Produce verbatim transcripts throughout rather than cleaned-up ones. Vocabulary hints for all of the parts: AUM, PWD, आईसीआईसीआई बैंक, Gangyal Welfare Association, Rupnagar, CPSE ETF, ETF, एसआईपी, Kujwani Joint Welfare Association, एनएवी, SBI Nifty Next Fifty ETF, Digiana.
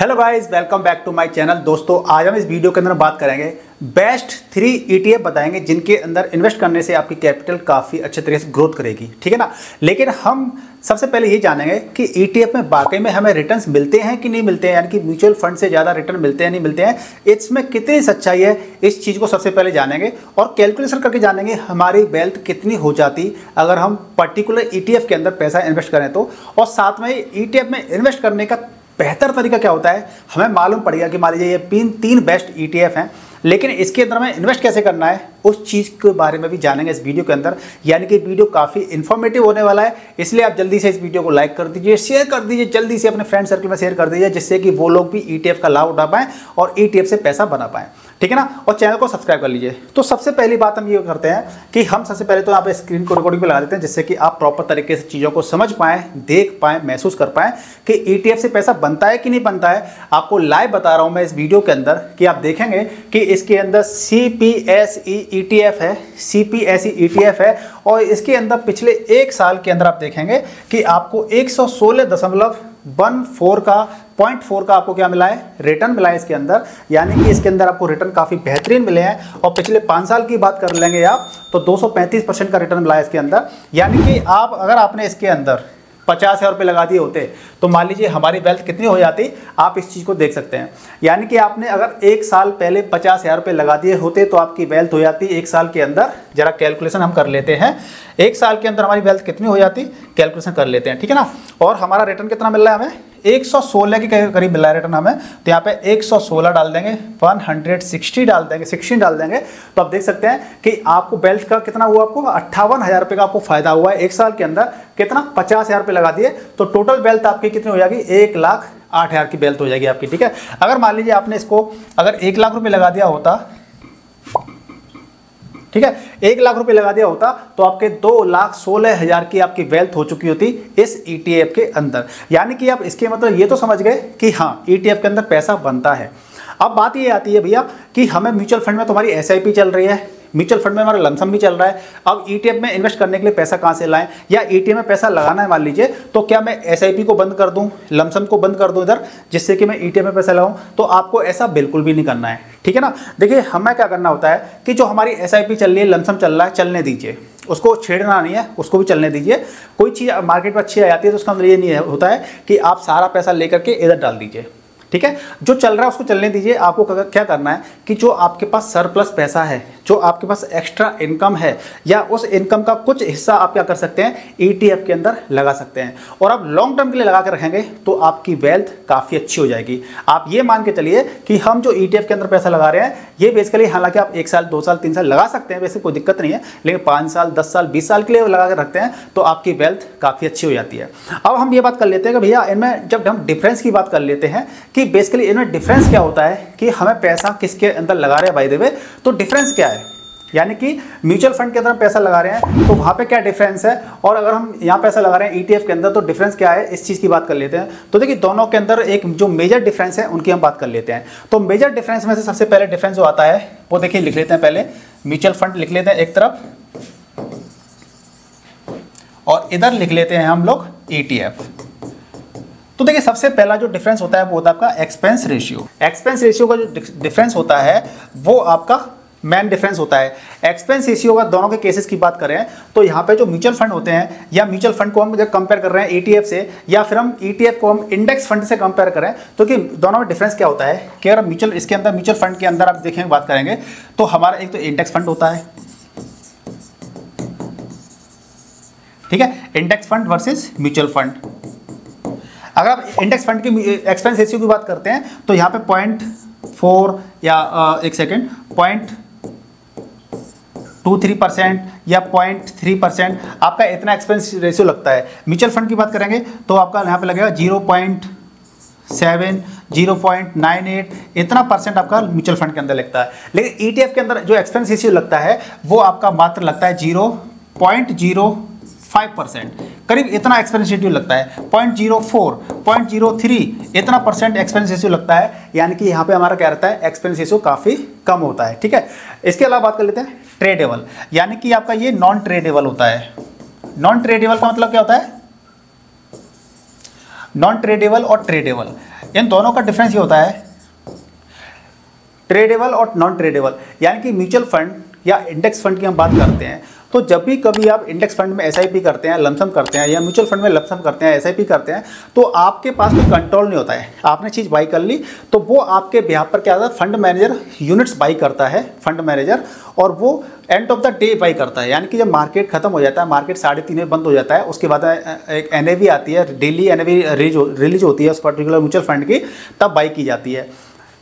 Hello guys, welcome back to my channel. दोस्तों, आज हम इस वीडियो के अंदर बात करेंगे, बेस्ट थ्री ईटीएफ बताएंगे जिनके अंदर इन्वेस्ट करने से आपकी कैपिटल काफ़ी अच्छे तरीके से ग्रोथ करेगी, ठीक है ना। लेकिन हम सबसे पहले ये जानेंगे कि ईटीएफ में वाकई में हमें रिटर्न्स मिलते हैं कि नहीं मिलते हैं, यानी कि म्यूचुअल फंड से ज़्यादा रिटर्न मिलते हैं नहीं मिलते हैं, इसमें कितनी सच्चाई है, इस चीज़ को सबसे पहले जानेंगे और कैलकुलेशन करके जानेंगे हमारी वेल्थ कितनी हो जाती अगर हम पर्टिकुलर ईटीएफ के अंदर पैसा इन्वेस्ट करें तो। और साथ में ईटीएफ में इन्वेस्ट करने का बेहतर तरीका क्या होता है हमें मालूम पड़ेगा कि मान लीजिए ये तीन तीन बेस्ट ईटीएफ हैं, लेकिन इसके अंदर हमें इन्वेस्ट कैसे करना है उस चीज़ के बारे में भी जानेंगे इस वीडियो के अंदर। यानी कि वीडियो काफ़ी इन्फॉर्मेटिव होने वाला है, इसलिए आप जल्दी से इस वीडियो को लाइक कर दीजिए, शेयर कर दीजिए, जल्दी से अपने फ्रेंड सर्कल में शेयर कर दीजिए, जिससे कि वो लोग भी ईटीएफ का लाभ उठा पाएँ और ईटीएफ से पैसा बना पाएँ, ठीक है ना। और चैनल को सब्सक्राइब कर लीजिए। तो सबसे पहली बात हम ये करते हैं कि हम सबसे पहले तो आप स्क्रीन को रिकॉर्डिंग पर लगा देते हैं, जिससे कि आप प्रॉपर तरीके से चीज़ों को समझ पाएँ, देख पाएँ, महसूस कर पाएँ कि ईटीएफ से पैसा बनता है कि नहीं बनता है। आपको लाइव बता रहा हूँ मैं इस वीडियो के अंदर कि आप देखेंगे कि इसके अंदर सीपीएसई ईटीएफ है, सीपीएसई ईटीएफ है और इसके अंदर पिछले एक साल के अंदर आप देखेंगे कि आपको एक सौ सोलह दशमलव वन फोर का पॉइंट फोर का आपको क्या मिला है, रिटर्न मिला है इसके अंदर। यानी कि इसके अंदर आपको रिटर्न काफ़ी बेहतरीन मिले हैं। और पिछले पाँच साल की बात कर लेंगे आप तो दो सौ पैंतीस परसेंट का रिटर्न मिला है इसके अंदर। यानी कि आप अगर आपने इसके अंदर पचास हज़ार रुपये लगा दिए होते तो मान लीजिए हमारी वेल्थ कितनी हो जाती, आप इस चीज़ को देख सकते हैं। यानी कि आपने अगर एक साल पहले पचास हज़ार रुपये लगा दिए होते तो आपकी वेल्थ हो जाती एक साल के अंदर, जरा कैलकुलेशन हम कर लेते हैं, एक साल के अंदर हमारी वेल्थ कितनी हो जाती, कैलकुलेशन कर लेते हैं, ठीक है ना। और हमारा रिटर्न कितना मिल रहा है हमें, एक सौ सोलह के करीब मिला है रिटर्न हमें। तो यहाँ पे एक सौ सोलह डाल देंगे, वन हंड्रेड सिक्सटी डाल देंगे सिक्सटी डाल देंगे तो आप देख सकते हैं कि आपको वेल्थ का कितना हुआ, आपको अट्ठावन हज़ार रुपये का आपको फायदा हुआ है एक साल के अंदर। कितना, पचास हज़ार रुपये लगा दिए तो टोटल वेल्थ आपकी कितनी हो जाएगी, एक लाख आठ हज़ार की वेल्थ हो जाएगी आपकी, ठीक है। अगर मान लीजिए आपने इसको अगर एक लाख रुपये लगा दिया होता, ठीक है, एक लाख रुपए लगा दिया होता तो आपके दो लाख सोलह हज़ार की आपकी वेल्थ हो चुकी होती इस ईटीएफ के अंदर। यानी कि आप इसके मतलब ये तो समझ गए कि हाँ, ईटीएफ के अंदर पैसा बनता है। अब बात ये आती है भैया कि हमें म्यूचुअल फंड में तुम्हारी एसआईपी चल रही है, म्यूचुअल फंड में हमारा लमसम भी चल रहा है, अब ईटीएफ में इन्वेस्ट करने के लिए पैसा कहाँ से लाएं, या ईटीएफ में पैसा लगाना है मान लीजिए तो क्या मैं एसआईपी को बंद कर दूं, लमसम को बंद कर दूं इधर, जिससे कि मैं ईटीएफ में पैसा लगाऊं? तो आपको ऐसा बिल्कुल भी नहीं करना है, ठीक है ना। देखिए, हमें क्या करना होता है कि जो हमारी एसआईपी चल रही है, लमसम चल रहा है, चलने दीजिए, उसको छेड़ना नहीं है, उसको भी चलने दीजिए। कोई चीज़ मार्केट में अच्छी आ जाती है तो उसका मतलब ये नहीं होता है कि आप सारा पैसा लेकर के इधर डाल दीजिए, ठीक है। जो चल रहा है उसको चलने दीजिए। आपको क्या करना है कि जो आपके पास सरप्लस पैसा है, जो आपके पास एक्स्ट्रा इनकम है, या उस इनकम का कुछ हिस्सा आप क्या कर सकते हैं, ईटीएफ के अंदर लगा सकते हैं। और आप लॉन्ग टर्म के लिए लगा के रखेंगे तो आपकी वेल्थ काफ़ी अच्छी हो जाएगी। आप ये मान के चलिए कि हम जो ईटीएफ के अंदर पैसा लगा रहे हैं ये बेसिकली, हालांकि आप एक साल, दो साल, तीन साल लगा सकते हैं, वैसे कोई दिक्कत नहीं है, लेकिन पाँच साल, दस साल, बीस साल के लिए लगा के रखते हैं तो आपकी वेल्थ काफ़ी अच्छी हो जाती है। अब हम ये बात कर लेते हैं कि भैया इनमें जब हम डिफरेंस की बात कर लेते हैं कि कि बेसिकली इनमें डिफरेंस क्या होता है कि हमें पैसा किसके अंदर लगा रहे हैं भाई देवे, तो डिफरेंस क्या है। यानी कि म्यूचुअल फंड के अंदर पैसा लगा रहे हैं तो वहाँ पे क्या डिफरेंस है, और अगर हम यहाँ पैसा लगा रहे हैं ईटीएफ के अंदर तो डिफरेंस क्या है, इस चीज़ की बात कर लेते हैं। तो देखिए, दोनों के अंदर एक जो मेजर डिफरेंस है उनकी हम बात कर लेते हैं। तो मेजर डिफरेंस में से सबसे पहले डिफरेंस जो आता है वो देखिए लिख लेते हैं, पहले म्यूचुअल फंड लिख लेते हैं एक तरफ और इधर लिख लेते हैं हम लोग ईटीएफ। तो देखिए, सबसे पहला जो डिफरेंस होता है वो होता है आपका एक्सपेंस रेशियो। एक्सपेंस रेशियो का जो डिफरेंस होता है वो आपका मेन डिफरेंस होता है। एक्सपेंस रेशियो का दोनों के केसेस की बात करें तो यहाँ पे जो म्यूचुअल फंड होते हैं, या म्यूचुअल फंड को हम जब कंपेयर कर रहे हैं ईटीएफ से, या फिर हम ईटीएफ को हम इंडेक्स फंड से कंपेयर करें तो कि दोनों में डिफरेंस क्या होता है कि अगर म्यूचुअल इसके अंदर म्यूचुअल फंड के अंदर आप देखें बात करेंगे तो हमारा एक तो इंडेक्स फंड होता है, ठीक है, index fund versus mutual fund. अगर आप इंडेक्स फंड की एक्सपेंस रेशियो की बात करते हैं तो यहाँ पे पॉइंट फोर या एक second point two three percent या पॉइंट थ्री परसेंट आपका इतना एक्सपेंस रेशियो लगता है। म्यूचुअल फंड की बात करेंगे तो आपका यहाँ पे लगेगा zero point seven zero point nine eight इतना परसेंट आपका म्यूचुअल फंड के अंदर लगता है। लेकिन ईटीएफ के अंदर जो एक्सपेंस रेशियो लगता है वो आपका मात्र लगता है zero point zero five percent करीब, इतना एक्सपेंस रेशियो लगता है, point zero four, point zero three इतना परसेंट एक्सपेंस रेशियो लगता है। यानी कि यहाँ पे हमारा क्या रहता है, एक्सपेंस रेशियो काफ़ी कम होता है, ठीक है। इसके अलावा बात कर लेते हैं ट्रेडेबल, यानी कि आपका ये नॉन ट्रेडेबल होता है। नॉन ट्रेडेबल का मतलब क्या होता है, नॉन ट्रेडेबल और ट्रेडेबल इन दोनों का डिफरेंस ये होता है ट्रेडेबल और नॉन ट्रेडेबल, यानी कि म्यूचुअल फंड या इंडेक्स फंड की हम बात करते हैं तो जब भी कभी आप इंडेक्स फंड में एसआईपी करते हैं, लमसम करते हैं, या म्यूचुअल फंड में लमसम करते हैं, एसआईपी करते हैं, तो आपके पास कोई कंट्रोल नहीं होता है। आपने चीज़ बाई कर ली तो वो आपके बिहार पर क्या होता है, फंड मैनेजर यूनिट्स बाई करता है फंड मैनेजर, और वो end of the day buy करता है। यानी कि जब मार्केट खत्म हो जाता है, मार्केट साढ़े तीन बजे बंद हो जाता है, उसके बाद एक एनएवी आती है, डेली एनएवी रिलीज होती है उस पर्टिकुलर म्यूचुअल फंड की, तब बाई की जाती है।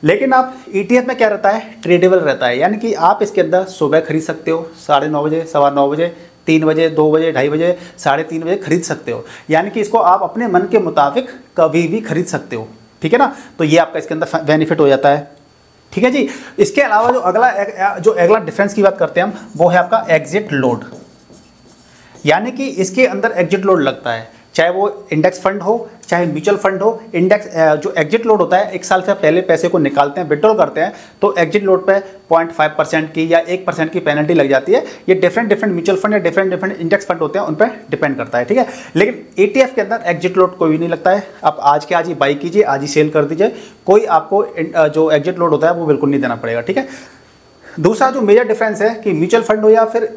लेकिन आप ईटीएफ में क्या रहता है, ट्रेडेबल रहता है, यानी कि आप इसके अंदर सुबह खरीद सकते हो, साढ़े नौ बजे, सवा नौ बजे, तीन बजे, दो बजे, ढाई बजे, साढ़े तीन बजे खरीद सकते हो, यानी कि इसको आप अपने मन के मुताबिक कभी भी खरीद सकते हो, ठीक है ना। तो ये आपका इसके अंदर बेनिफिट हो जाता है, ठीक है जी। इसके अलावा जो अगला जो अगला डिफरेंस की बात करते हैं हम, वो है आपका एग्जिट लोड, यानी कि इसके अंदर एग्जिट लोड लगता है, चाहे वो इंडेक्स फंड हो, चाहे म्यूचुअल फंड हो। इंडेक्स जो एग्जिट लोड होता है, एक साल से पहले पैसे को निकालते हैं, विड्रॉल करते हैं, तो एग्जिट लोड पे पॉइंट फाइव परसेंट की या एक परसेंट की पेनल्टी लग जाती है। ये डिफरेंट डिफरेंट म्यूचुअल फंड या डिफरेंट डिफरेंट इंडेक्स फंड होते हैं, उन पर डिपेंड करता है, ठीक है। लेकिन ईटीएफ के अंदर एग्जिट लोड कोई भी नहीं लगता है। आप आज के आज ही बाई कीजिए, आज ही सेल कर दीजिए, कोई आपको जो एग्जिट लोड होता है वो बिल्कुल नहीं देना पड़ेगा, ठीक है। दूसरा जो मेजर डिफरेंस है कि म्यूचुअल फंड हो या फिर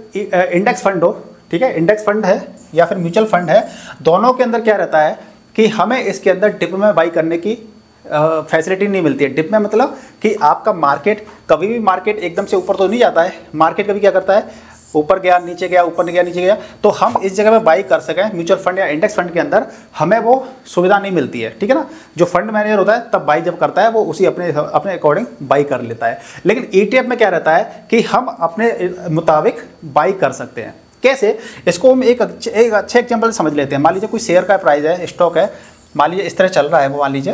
इंडेक्स फंड हो, ठीक है, इंडेक्स फंड है या फिर म्यूचुअल फंड है, दोनों के अंदर क्या रहता है कि हमें इसके अंदर डिप में बाई करने की फैसिलिटी नहीं मिलती है। डिप में मतलब कि आपका मार्केट कभी भी मार्केट एकदम से ऊपर तो नहीं जाता है, मार्केट कभी क्या करता है, ऊपर गया नीचे गया, ऊपर गया नीचे गया, तो हम इस जगह में बाई कर सकें म्यूचुअल फंड या इंडेक्स फंड के अंदर हमें वो सुविधा नहीं मिलती है, ठीक है ना। जो फंड मैनेजर होता है तब बाई जब करता है वो उसी अपने अपने अकॉर्डिंग बाई कर लेता है। लेकिन ईटीएफ में क्या रहता है कि हम अपने मुताबिक बाई कर सकते हैं। कैसे, इसको हम एक अच्छे एक अच्छे एग्जाम्पल समझ लेते हैं। मान लीजिए कोई शेयर का प्राइस है, स्टॉक है, मान लीजिए इस तरह चल रहा है, वो मान लीजिए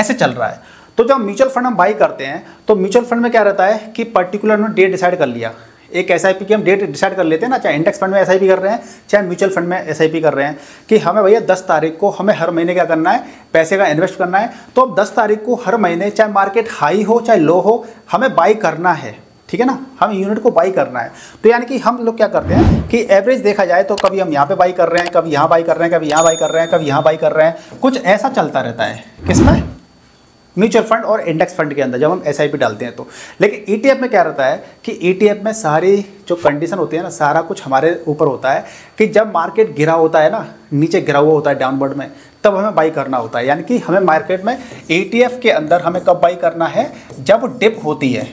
ऐसे चल रहा है, तो जब म्यूचुअल फंड हम बाई करते हैं तो म्यूचुअल फंड में क्या रहता है कि पर्टिकुलर में डेट डिसाइड कर लिया, एक एसआईपी की हम डेट डिसाइड कर लेते हैं ना, चाहे इंडेक्स फंड में एसआईपी कर रहे हैं, चाहे म्यूचुअल फंड में एसआईपी कर रहे हैं, कि हमें भैया दस तारीख को हमें हर महीने क्या करना है, पैसे का इन्वेस्ट करना है। तो अब दस तारीख को हर महीने चाहे मार्केट हाई हो चाहे लो हो, हमें बाई करना है, ठीक है ना, हम यूनिट को बाई करना है। तो यानी कि हम लोग क्या करते हैं कि एवरेज देखा जाए तो कभी हम यहाँ पे बाई कर रहे हैं, कभी यहाँ बाई कर रहे हैं, कभी यहाँ बाई कर रहे हैं, कभी यहाँ बाई कर रहे हैं, कुछ ऐसा चलता रहता है किसमें, म्यूचुअल फंड और इंडेक्स फंड के अंदर जब हम एसआईपी डालते हैं तो। लेकिन ईटीएफ में क्या रहता है कि ईटीएफ में सारी जो कंडीशन होती है ना, सारा कुछ हमारे ऊपर होता है कि जब मार्केट गिरा होता है ना, नीचे गिरा हुआ होता है डाउनवर्ड में, तब हमें बाई करना होता है। यानी कि हमें मार्केट में ईटीएफ के अंदर हमें कब बाई करना है, जब डिप होती है,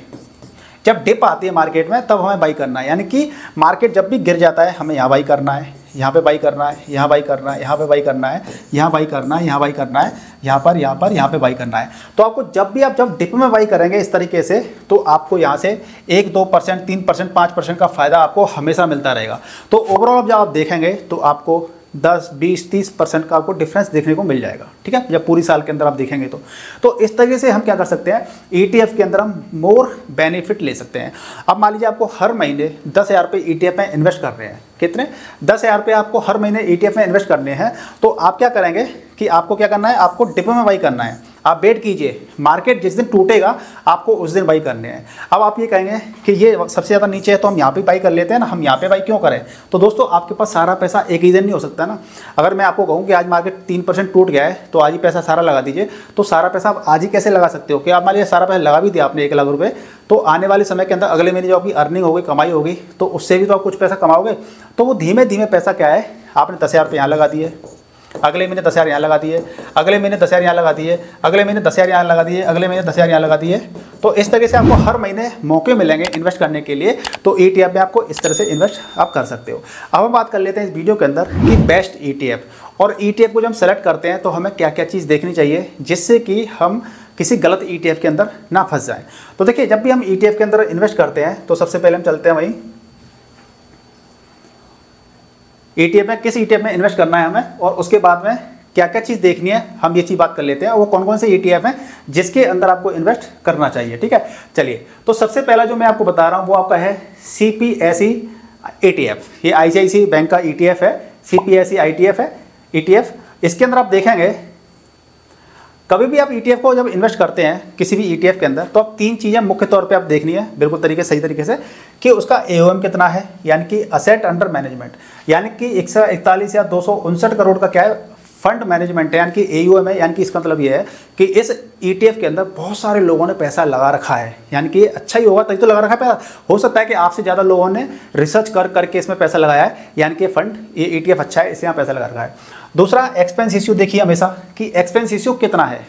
जब डिप आती है मार्केट में तब हमें बाई करना है। यानी कि मार्केट जब भी गिर जाता है हमें यहाँ बाई करना है, यहाँ पे बाई करना है, यहाँ बाई करना है, यहाँ पे बाई करना है, यहाँ बाई करना है, यहाँ बाई करना है, यहाँ पर यहाँ पर यहाँ पे बाई करना है। तो आपको जब भी आप जब डिप में बाई करेंगे इस तरीके से, तो आपको यहाँ से एक दो परसेंट तीन परसेंट पाँच परसेंट का फ़ायदा आपको हमेशा मिलता रहेगा। तो ओवरऑल जब आप देखेंगे तो आपको दस बीस तीस परसेंट का आपको डिफरेंस देखने को मिल जाएगा, ठीक है, जब पूरी साल के अंदर आप देखेंगे तो। तो इस तरीके से हम क्या कर सकते हैं, ईटीएफ के अंदर हम मोर बेनिफिट ले सकते हैं। अब मान लीजिए आपको हर महीने दस हज़ार रुपये ईटीएफ में इन्वेस्ट कर रहे हैं, कितने दस हज़ार रुपये आपको हर महीने ईटीएफ में इन्वेस्ट करने हैं, तो आप क्या करेंगे कि आपको क्या करना है, आपको डिपो में बाई करना है। आप वेट कीजिए, मार्केट जिस दिन टूटेगा आपको उस दिन बाई करने हैं। अब आप ये कहेंगे कि ये सबसे ज़्यादा नीचे है तो हम यहाँ पे बाई कर लेते हैं ना, हम यहाँ पे बाई क्यों करें। तो दोस्तों आपके पास सारा पैसा एक ही दिन नहीं हो सकता ना। अगर मैं आपको कहूँ कि आज मार्केट तीन परसेंट टूट गया है तो आज ही पैसा सारा लगा दीजिए, तो सारा पैसा आप आज ही कैसे लगा सकते हो कि आप मान लीजिए सारा पैसा लगा भी दिया आपने एक लाख रुपये, तो आने वाले समय के अंदर अगले महीने जो आपकी अर्निंग होगी, कमाई होगी, तो उससे भी तो आप कुछ पैसा कमाओगे। तो वो धीमे धीमे पैसा क्या है, आपने दस हज़ार रुपये यहाँ लगा दिए, अगले महीने दस हज़ार यहाँ लगा दिए, अगले महीने दस हज़ार यहाँ लगा दिए, अगले महीने दस हज़ार यहाँ लगा दिए, अगले महीने दस हज़ार यहाँ लगा दिए। तो इस तरीके से आपको हर महीने मौके मिलेंगे इन्वेस्ट करने के लिए। तो ईटीएफ में आपको इस तरह से इन्वेस्ट आप कर सकते हो। अब हम बात कर लेते हैं इस वीडियो के अंदर कि बेस्ट ईटीएफ, और ईटीएफ को जब हम सेलेक्ट करते हैं तो हमें क्या क्या चीज़ देखनी चाहिए जिससे कि हम किसी गलत ईटीएफ के अंदर ना फंस जाएँ। तो देखिए, जब भी हम ईटीएफ के अंदर इन्वेस्ट करते हैं तो सबसे पहले हम चलते हैं वहीं ईटीएफ में, किस ईटीएफ में इन्वेस्ट करना है हमें, और उसके बाद में क्या क्या चीज़ देखनी है हम ये चीज़ बात कर लेते हैं, वो कौन कौन से ईटीएफ हैं जिसके अंदर आपको इन्वेस्ट करना चाहिए, ठीक है। चलिए, तो सबसे पहला जो मैं आपको बता रहा हूँ वो आपका है सीपीएसई ईटीएफ। ये आईसीआईसीआई बैंक का ईटीएफ है, सीपीएसई ईटीएफ है ईटीएफ। इसके अंदर आप देखेंगे कभी भी आप ईटीएफ को जब इन्वेस्ट करते हैं किसी भी ईटीएफ के अंदर, तो आप तीन चीज़ें मुख्य तौर पे आप देखनी है बिल्कुल तरीके सही तरीके से, कि उसका एओएम कितना है, यानी कि असेट अंडर मैनेजमेंट, यानी कि एक सौ इकतालीस या दो सौ उनसठ करोड़ का क्या है फंड मैनेजमेंट है यानी कि ए यू एम है, यानी कि इसका मतलब ये है कि इस ई टी एफ के अंदर बहुत सारे लोगों ने पैसा लगा रखा है, यानी कि अच्छा ही होगा तभी तो लगा रखा है पैसा। हो सकता है कि आपसे ज़्यादा लोगों ने रिसर्च कर करके इसमें पैसा लगाया है, यानी कि फंड ये ई टी एफ अच्छा है, इससे यहाँ पैसा लगा रखा है। दूसरा एक्सपेंस रेशियो देखिए हमेशा कि एक्सपेंस रेशियो कितना है,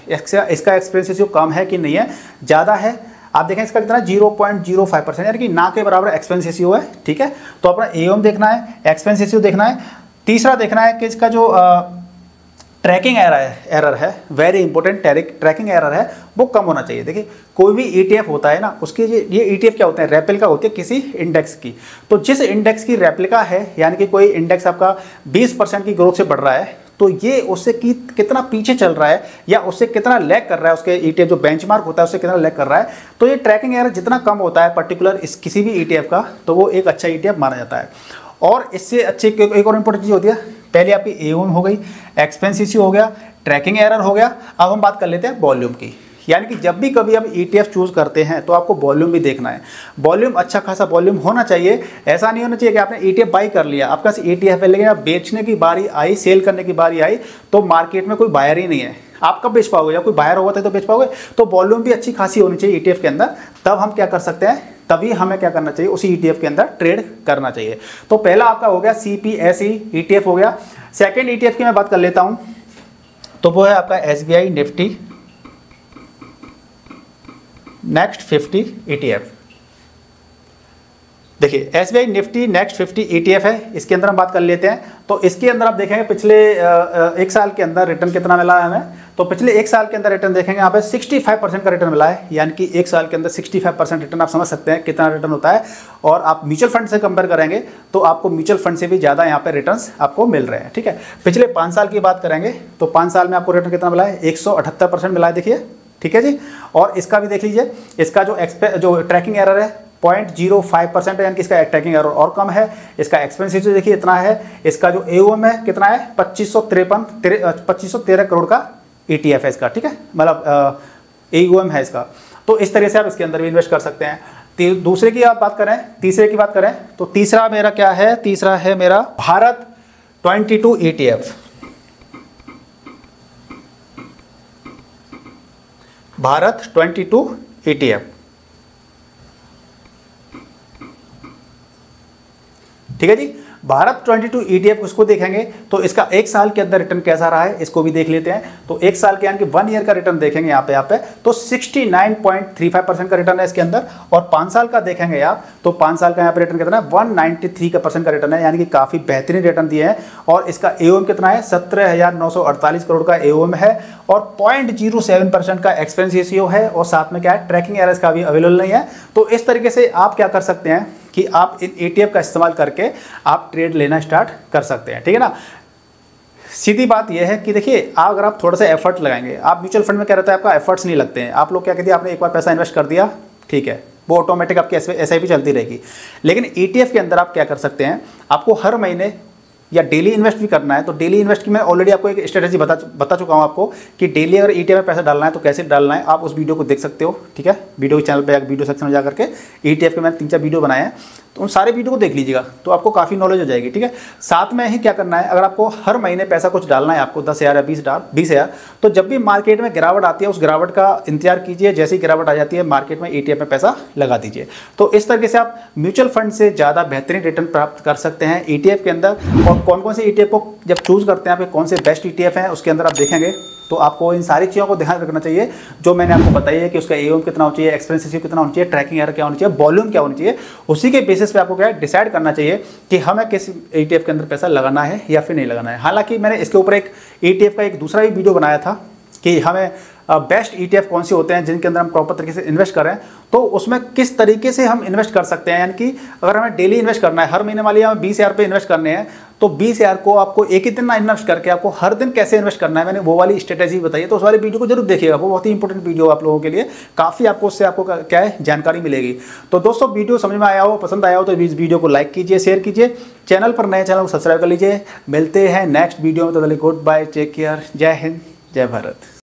इसका एक्सपेंस रेशियो कम है कि नहीं है, ज़्यादा है, आप देखें इसका कितना zero point zero five percent, यानी कि ना के बराबर एक्सपेंस रेशियो है। ठीक है, तो अपना ए यू एम देखना है, एक्सपेंस रेशियो देखना है। तीसरा देखना है कि इसका जो ट्रैकिंग एरर एरर है, वेरी इंपॉर्टेंट, ट्रैकिंग एरर है वो कम होना चाहिए। देखिए कोई भी ई टी एफ होता है ना, उसकी ये ई टी एफ क्या होते हैं, रेप्लिका होती है किसी इंडेक्स की। तो जिस इंडेक्स की रेप्लिका है, यानी कि कोई इंडेक्स आपका बीस परसेंट की ग्रोथ से बढ़ रहा है, तो ये उससे कि कितना पीछे चल रहा है या उससे कितना लैग कर रहा है, उसके ई टी एफ जो बेंचमार्क होता है उससे कितना लैग कर रहा है, तो ये ट्रैकिंग एरर जितना कम होता है पर्टिकुलर इस किसी भी ई टी एफ का, तो वो एक अच्छा ई टी एफ माना जाता है। और इससे अच्छी एक और इम्पोर्टेंट चीज़ होती है, पहले आपकी ए यू एम हो गई, एक्सपेंस रेशियो हो गया, ट्रैकिंग एरर हो गया, अब हम बात कर लेते हैं वॉल्यूम की। यानी कि जब भी कभी आप ई टी एफ चूज़ करते हैं तो आपको वॉल्यूम भी देखना है, वॉल्यूम अच्छा खासा वॉल्यूम होना चाहिए। ऐसा नहीं होना चाहिए कि आपने ई टी एफ बाई कर लिया, आपका ई टी एफ है लेकिन आप बेचने की बारी आई, सेल करने की बारी आई तो मार्केट में कोई बायर ही नहीं है, आप कब बेच पाओगे, या कोई बायर होगा तो बेच पाओगे। तो वॉल्यूम भी अच्छी खासी होनी चाहिए ई टी एफ के अंदर, तब हम क्या कर सकते हैं, तभी हमें क्या करना चाहिए, उसी ई टी एफ के अंदर ट्रेड करना चाहिए। तो पहला आपका हो गया C P S E E T F हो गया। सेकंड ई टी एफ की मैं बात कर लेता हूँ तो वो है आपका S B I Nifty next fifty E T F. देखिए S B I Nifty next fifty E T F है, इसके अंदर हम बात कर लेते हैं। तो इसके अंदर आप देखेंगे पिछले एक साल के अंदर रिटर्न कितना मिला है हमें, तो पिछले एक साल के अंदर रिटर्न देखेंगे यहाँ पे पैंसठ परसेंट का रिटर्न मिला है, यानी कि एक साल के अंदर पैंसठ परसेंट रिटर्न, आप समझ सकते हैं कितना रिटर्न होता है। और आप म्यूचुअल फंड से कंपेयर करेंगे तो आपको म्यूचुअल फंड से भी ज़्यादा यहाँ पे रिटर्न्स आपको मिल रहे हैं। ठीक है, पिछले पाँच साल की बात करेंगे तो पाँच साल में आपको रिटर्न कितना मिला है, एक सौ अठहत्तर परसेंट मिला है। देखिए ठीक है जी, और इसका भी देख लीजिए, इसका जो एक्सपे जो ट्रैकिंग एरर है पॉइंट जीरो फाइव परसेंट, यानी कि इसका ट्रैकिंग एरर और कम है। इसका एक्सपेंस रेशियो देखिए इतना है, इसका जो ए यू एम है कितना है, पच्चीस सौ तिरपन पच्चीस सौ तेरह करोड़ का ई टी एफ है इसका। ठीक है, मतलब ए यू एम है इसका। तो इस तरह से आप इसके अंदर भी इन्वेस्ट कर सकते हैं। दूसरे की आप बात करें, तीसरे की बात करें तो तीसरा मेरा क्या है, तीसरा है मेरा Bharat twenty two E T F. Bharat twenty two E T F ठीक है जी, भारत बाईस ई टी एफ उसको देखेंगे तो इसका एक साल के अंदर रिटर्न कैसा रहा है, इसको भी देख लेते हैं। तो एक साल के यानी कि वन ईयर का रिटर्न देखेंगे यहाँ पे यहाँ पे तो उनहत्तर पॉइंट तीन पाँच परसेंट का रिटर्न है इसके अंदर। और पाँच साल का देखेंगे आप तो पाँच साल का यहाँ पे रिटर्न कितना है, एक सौ तिरानवे का परसेंट का रिटर्न है, यानी कि काफ़ी बेहतरीन रिटर्न दिए हैं। और इसका ए यू एम कितना है, सत्रह हज़ार नौ सौ अड़तालीस करोड़ का ए यू एम है। और पॉइंट जीरो सेवन परसेंट का एक्सपेंस रेशियो है, और साथ में क्या है, ट्रैकिंग एरर्स का भी अवेलेबल नहीं है। तो इस तरीके से आप क्या कर सकते हैं कि आप इन ई टी एफ का इस्तेमाल करके आप ट्रेड लेना स्टार्ट कर सकते हैं। ठीक है ना, सीधी बात यह है कि देखिए आप अगर आप थोड़ा सा एफर्ट लगाएंगे, आप म्यूचुअल फंड में क्या रहता है, आपका एफर्ट्स नहीं लगते हैं, आप लोग क्या कहते हैं, आपने एक बार पैसा इन्वेस्ट कर दिया ठीक है, वो ऑटोमेटिक आपकी एस आई पी चलती रहेगी। लेकिन ई टी एफ के अंदर आप क्या कर सकते हैं, आपको हर महीने या डेली इन्वेस्ट भी करना है। तो डेली इन्वेस्ट की मैं ऑलरेडी आपको एक स्ट्रेटेजी बता बता चुका हूँ आपको कि डेली अगर ई टी एफ में पैसा डालना है तो कैसे डालना है, आप उस वीडियो को देख सकते हो। ठीक है, वीडियो के चैनल पे या वीडियो सेक्शन में जाकर के ई टी एफ के मैंने तीन चार वीडियो बनाए हैं, तो उन सारे वीडियो को देख लीजिएगा तो आपको काफ़ी नॉलेज हो जाएगी। ठीक है, साथ में ही क्या करना है, अगर आपको हर महीने पैसा कुछ डालना है, आपको दस हज़ार या बीस डाल बीस हज़ार तो जब भी मार्केट में गिरावट आती है उस गिरावट का इंतजार कीजिए, जैसे ही गिरावट आ जाती है मार्केट में ई टी एफ में पैसा लगा दीजिए। तो इस तरीके से आप म्यूचुअल फंड से ज़्यादा बेहतरीन रिटर्न प्राप्त कर सकते हैं ई टी एफ के अंदर। और कौन कौन से ई टी एफ को जब चूज़ करते हैं, आपके कौन से बेस्ट ई टी एफ हैं, उसके अंदर आप देखेंगे तो आपको इन सारी चीज़ों को ध्यान रखना चाहिए जो मैंने आपको बताई है कि उसका ए यू एम कितना होना चाहिए, एक्सपेंस रेशियो कितना होना चाहिए, ट्रैकिंग एरर क्या होनी चाहिए, वॉल्यूम क्या होनी चाहिए। उसी के बेसिस पे आपको क्या है, डिसाइड करना चाहिए कि हमें किस ई टी एफ के अंदर पैसा लगाना है या फिर नहीं लगाना है। हालांकि मैंने इसके ऊपर एक ई टी एफ का एक दूसरा भी वीडियो बनाया था कि हमें बेस्ट ई टी एफ कौन से होते हैं जिनके अंदर हम प्रॉपर तरीके से इन्वेस्ट करें, तो उसमें किस तरीके से हम इन्वेस्ट कर सकते हैं। यानी कि अगर हमें डेली इन्वेस्ट करना है, हर महीने वाली हमें बीस हज़ार रुपये इन्वेस्ट करने हैं, तो बीस हज़ार को आपको एक ही दिन ना इन्वेस्ट करके आपको हर दिन कैसे इन्वेस्ट करना है, मैंने वो वाली स्ट्रेटेजी बताई है। तो उस वाली वीडियो को जरूर देखिएगा, वो बहुत ही इंपॉर्टेंट वीडियो आप लोगों के लिए, काफ़ी आपको उससे आपको क्या है जानकारी मिलेगी। तो दोस्तों वीडियो समझ में आया हो, पसंद आया हो तो इस वीडियो को लाइक कीजिए, शेयर कीजिए, चैनल पर नए चैनल को सब्सक्राइब कर लीजिए। मिलते हैं नेक्स्ट वीडियो में, तो गुड बाय, टेक केयर, जय हिंद, जय भारत।